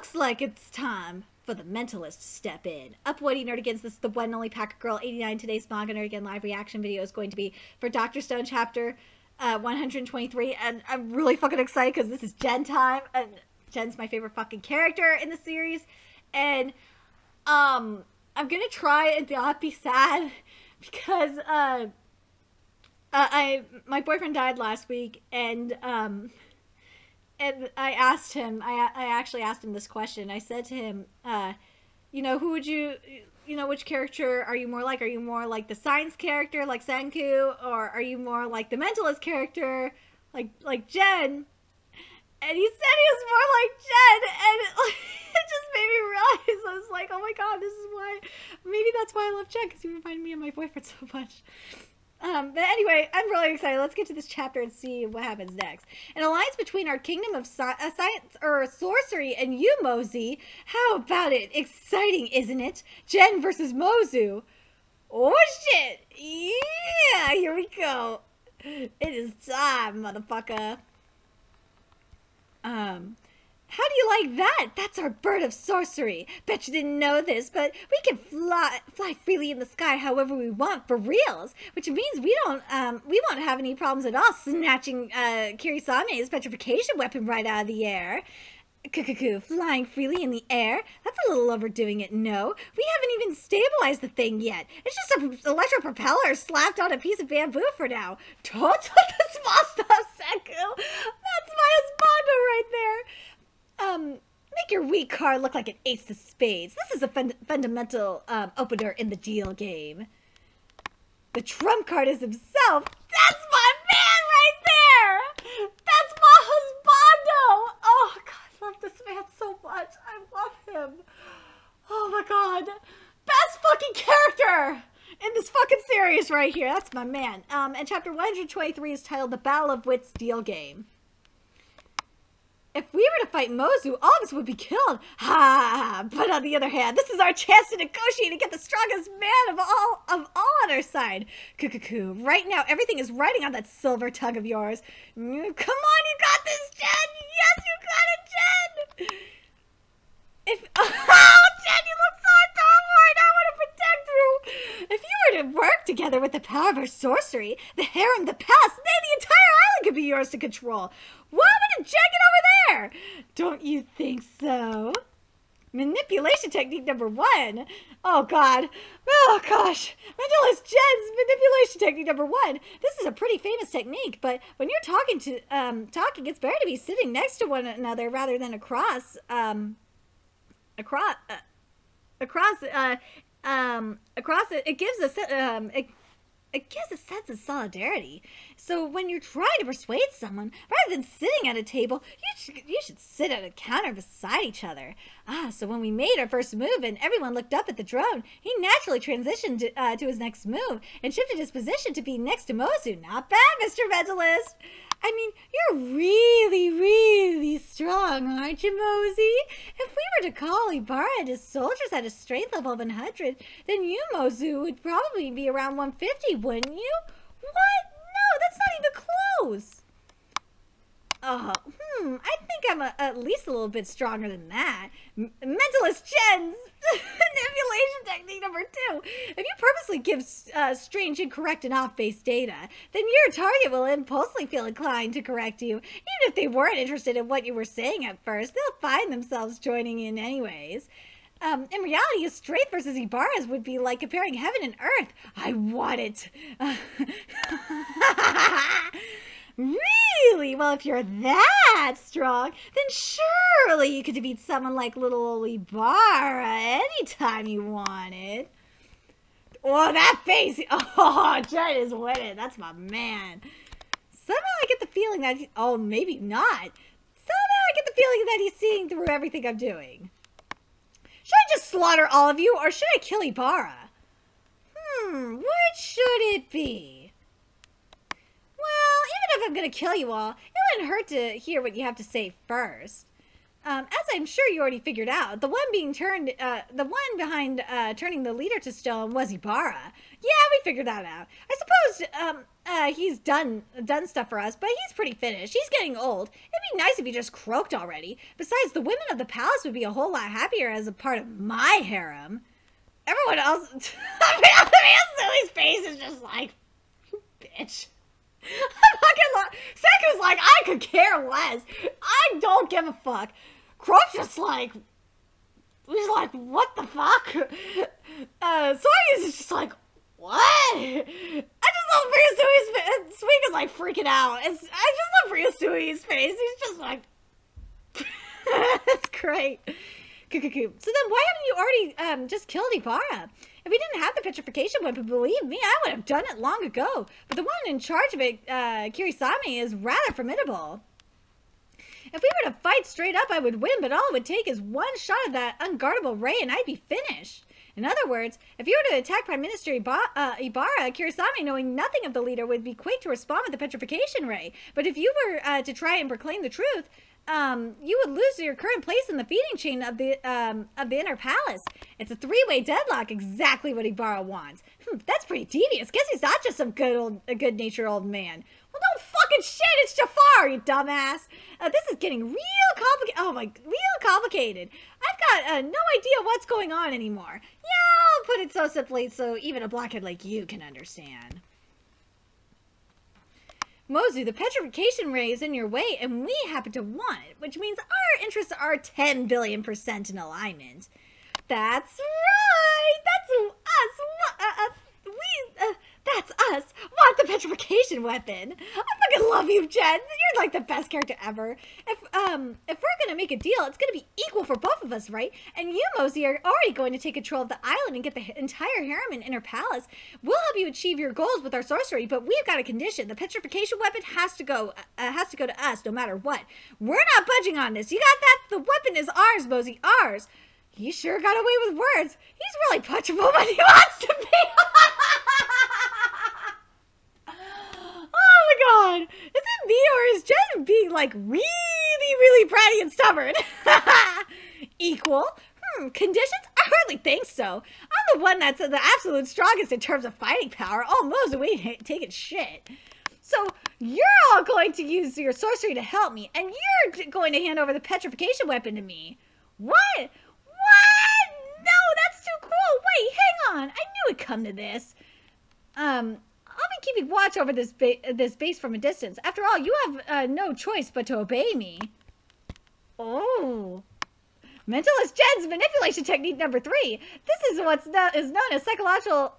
Looks like it's time for the mentalist to step in. Up, Whitey Nerdigans, this is the one and only Packer Girl 89. Today's Manga Nerdigan live reaction video is going to be for Dr. Stone chapter 123, and I'm really fucking excited because this is Jen time, and Jen's my favorite fucking character in the series, and I'm gonna try and not be sad because my boyfriend died last week, and I asked him, I actually asked him this question. I said to him, you know, who would you, you know, which character are you more like? Are you more like the science character, like Senku, or are you more like the mentalist character, like Jen? And he said he was more like Jen, and it just made me realize, I was like, oh my god, this is why, maybe that's why I love Jen, because he reminded me of my boyfriend so much. But anyway, I'm really excited. Let's get to this chapter and see what happens next. An alliance between our kingdom of science or sorcery and you, Mozu. How about it? Exciting, isn't it? Jen versus Mozu. Oh shit! Yeah, here we go. It is time, motherfucker. How do you like that? That's our bird of sorcery. Bet you didn't know this, but we can fly freely in the sky however we want, for reals. Which means we won't have any problems at all snatching Kirisame's petrification weapon right out of the air. Flying freely in the air? That's a little overdoing it, no? We haven't even stabilized the thing yet. It's just an electric propeller slapped on a piece of bamboo for now. Don't let the small stuff, Senku. That's my husbando right there. Make your weak card look like an ace of spades. This is a fundamental opener in the deal game. The trump card is himself. That's my man right there! That's my husbando! Oh, God, I love this man so much. I love him. Oh, my God. Best fucking character in this fucking series right here. That's my man. And chapter 123 is titled The Battle of Wits Deal Game. If we were to fight Mozu, all of us would be killed. Ha! But on the other hand, this is our chance to negotiate and get the strongest man of all on our side. Cuckoo. Right now, everything is riding on that silver tongue of yours. Come on, you got this, Jen! Yes, you got it, Jen! If oh, Jen, you look so adorable right now. I want to protect you. If you were to work together with the power of our sorcery, the harem, the past, then the entire island could be yours to control. Why would a Jen get over? Don't you think so? Manipulation technique number one. Oh god. Oh gosh. Mentalist Jen's manipulation technique number one. This is a pretty famous technique, but when you're talking, it's better to be sitting next to one another rather than across it. It gives a It gives a sense of solidarity. So when you're trying to persuade someone, rather than sitting at a table, you should sit at a counter beside each other. Ah, so when we made our first move and everyone looked up at the drone, he naturally transitioned to his next move and shifted his position to be next to Mozu. Not bad, Mr. Mentalist. I mean, you're really, really strong, aren't you, Mozu? If we were to call Ibarra and his soldiers at a strength level of 100, then you, Mozu, would probably be around 150, wouldn't you? What? No, that's not even close. Oh, I think I'm at least a little bit stronger than that. Mentalist Jen's manipulation technique number two. If you purposely give strange, incorrect, and off-base data, then your target will impulsively feel inclined to correct you. Even if they weren't interested in what you were saying at first, they'll find themselves joining in anyways. In reality, a straight versus Ibarra's would be like comparing heaven and earth. I want it. Really? Well, if you're that strong, then surely you could defeat someone like little old Ibarra anytime you wanted. Oh, that face! Oh, Jen is winning. That's my man. Somehow I get the feeling that he, oh, maybe not. Somehow I get the feeling that he's seeing through everything I'm doing. Should I just slaughter all of you, or should I kill Ibarra? What should it be? Well, even if I'm gonna kill you all, it wouldn't hurt to hear what you have to say first. As I'm sure you already figured out, the one being turned, the one behind turning the leader to stone was Ibarra. Yeah, we figured that out. I suppose he's done stuff for us, but he's pretty finished. He's getting old. It'd be nice if he just croaked already. Besides, the women of the palace would be a whole lot happier as a part of my harem. Everyone else, Sui's face is just like, bitch. Senku's like, I could care less. I don't give a fuck. Croak's just like, he's like, what the fuck? Sui is just like, what? I just love Ryusui's face. Sui is like freaking out. I just love Ryusui's face. He's just like, that's great. So then why haven't you already just killed Ibarra? If we didn't have the petrification weapon, believe me, I would have done it long ago. But the one in charge of it, Kirisame, is rather formidable. If we were to fight straight up, I would win, but all it would take is one shot of that unguardable ray and I'd be finished. In other words, if you were to attack Prime Minister Ibarra, Kirisame, knowing nothing of the leader, would be quick to respond with the petrification ray. But if you were to try and proclaim the truth, you would lose your current place in the feeding chain of the inner palace. It's a three-way deadlock, exactly what Ibarra wants. That's pretty devious. Guess he's not just some good-natured old man. Well, no fucking shit, it's Jafar, you dumbass. This is getting real complicated. Oh my, real complicated. I've got no idea what's going on anymore. Yeah, I'll put it so simply so even a blockhead like you can understand. Mozu, the petrification ray is in your way, and we happen to want it, which means our interests are 10,000,000,000% in alignment. That's right! That's us! That's us! Want the petrification weapon! I fucking love you, Jen! You're like the best character ever! If we're gonna make a deal, it's gonna be equal for both of us, right? And you, Mozu, are already going to take control of the island and get the entire harem and inner palace. We'll help you achieve your goals with our sorcery, but we've got a condition. The petrification weapon has to go to us, no matter what. We're not budging on this. You got that? The weapon is ours, Mozu, ours! He sure got away with words. He's really punchable when he wants to be. Oh my god. Is it me or is Jen being like really bratty and stubborn? Equal? Conditions? I hardly think so. I'm the one that's the absolute strongest in terms of fighting power. Almost we ain't taking shit. So you're all going to use your sorcery to help me, and you're going to hand over the petrification weapon to me. What? No, that's too cruel. Wait, hang on. I knew it'd come to this. I'll be keeping watch over this base from a distance. After all, you have no choice but to obey me. Oh. Mentalist Jen's manipulation technique number 3. This is what's known as psychological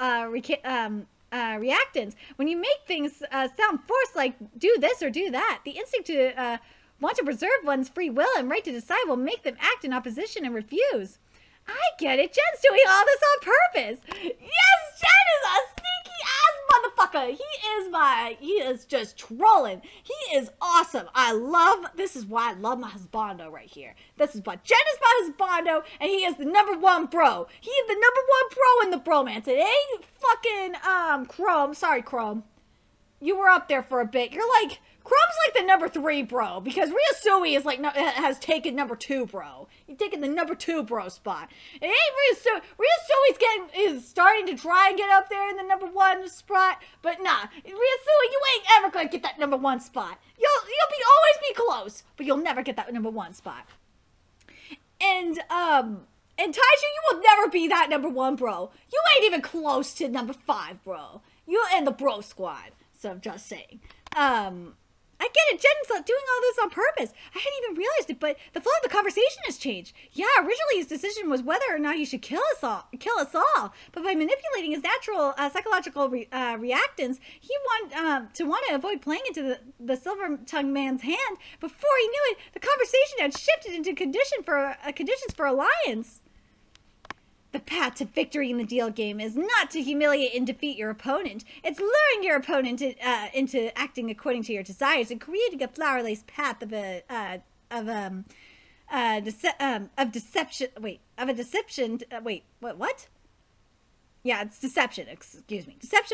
reactance. When you make things sound forced, like do this or do that, the instinct to want to preserve one's free will and right to decide will make them act in opposition and refuse. I get it. Jen's doing all this on purpose. Yes, Jen is a sneaky-ass motherfucker. He is just trolling. He is awesome. This is why I love my husbando right here. This is why Jen is my husbando, and he is the #1 bro. He is the #1 bro in the bromance. It ain't fucking, Chrome. Sorry, Chrome. You were up there for a bit. You're like... Chrome's like the #3 bro, because Ryusui is like, has taken #2 bro. He's taken the #2 bro spot. It ain't Ryusui. Ryusui's starting to try and get up there in the #1 spot, but nah, Ryusui, you ain't ever gonna get that #1 spot. You'll always be close, but you'll never get that #1 spot. And Taiju, you will never be that #1 bro. You ain't even close to #5 bro. You and the bro squad. So I'm just saying. I get it, Jen's doing all this on purpose. I hadn't even realized it, but the flow of the conversation has changed. Yeah, originally his decision was whether or not he should kill us all. But by manipulating his natural psychological reactance, he wanted to avoid playing into the silver-tongued man's hand. Before he knew it, the conversation had shifted into conditions for alliance. The path to victory in the deal game is not to humiliate and defeat your opponent. It's luring your opponent into acting according to your desires and creating a flower-laced path deception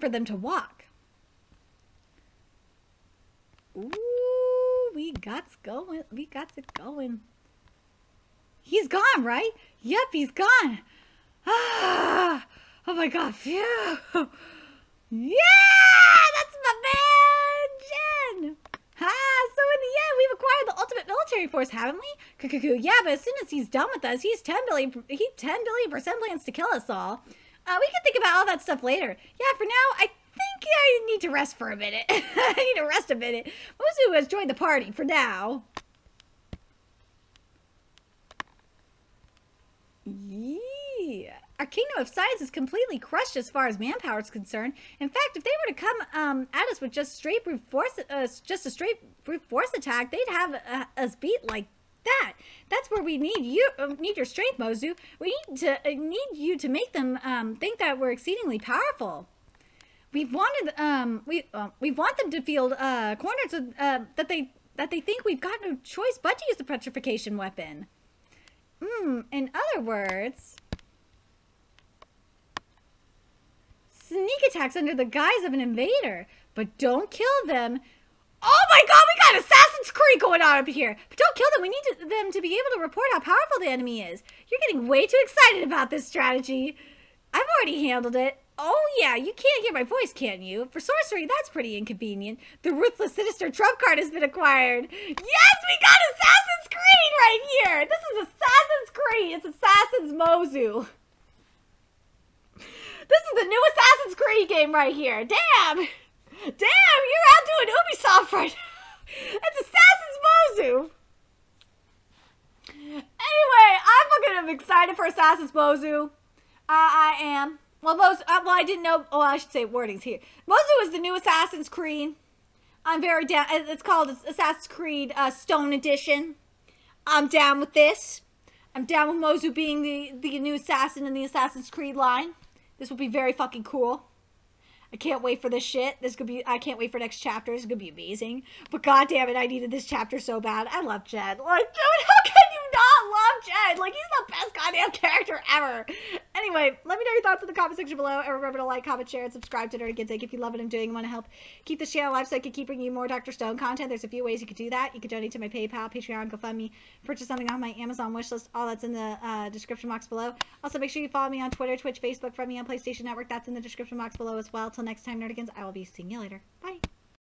for them to walk. Ooh. We got it going. He's gone, right? Yep, he's gone. Ah, oh my god, phew. Yeah, that's my man, Jen. Ah, so in the end, we've acquired the ultimate military force, haven't we? Yeah, but as soon as he's done with us, he's 10 billion percent plans to kill us all. We can think about all that stuff later. Yeah, for now, I think I need to rest for a minute. I need to rest a minute. Mozu has joined the party for now. Yeah. Our kingdom of science is completely crushed as far as manpower is concerned. In fact, if they were to come at us with just a straight brute force attack, they'd have us beat like that. That's where we need you, need your strength, Mozu. We need you to make them think that we're exceedingly powerful. We want them to feel cornered, so that they think we've got no choice but to use the petrification weapon. In other words, sneak attacks under the guise of an invader, but don't kill them. Oh my god, we got Assassin's Creed going on up here! But don't kill them, we need them to be able to report how powerful the enemy is. You're getting way too excited about this strategy. I've already handled it. Oh yeah, you can't hear my voice, can you? For sorcery, that's pretty inconvenient. The Ruthless Sinister trump card has been acquired. Yes, we got Assassin's Creed right here! This is Assassin's Creed! It's Assassin's Mozu. This is the new Assassin's Creed game right here. Damn! Damn, you're outdoing Ubisoft right now. That's Assassin's Mozu. Anyway, I am excited for Assassin's Mozu. I am. Well, I didn't know. Oh, I should say wordings here. Mozu is the new Assassin's Creed. I'm very down. It's called Assassin's Creed Stone Edition. I'm down with this. I'm down with Mozu being the new assassin in the Assassin's Creed line. This will be very fucking cool. I can't wait for this shit. This could be. I can't wait for next chapter. This is gonna be amazing. But goddammit, I needed this chapter so bad. I love Jen. Like, dude, how can you not love Jen? Like, he's the best goddamn character ever. Anyway, let me know your thoughts in the comment section below, and remember to like, comment, share, and subscribe to Nerdigans Inc. if you love what I'm doing and want to help keep this channel alive, so I can keep bringing you more Dr. Stone content. There's a few ways you could do that. You could donate to my PayPal, Patreon, GoFundMe, purchase something on my Amazon wishlist. All that's in the description box below. Also, make sure you follow me on Twitter, Twitch, Facebook, friend me on PlayStation Network. That's in the description box below as well. Till next time, Nerdigans, I will be seeing you later. Bye.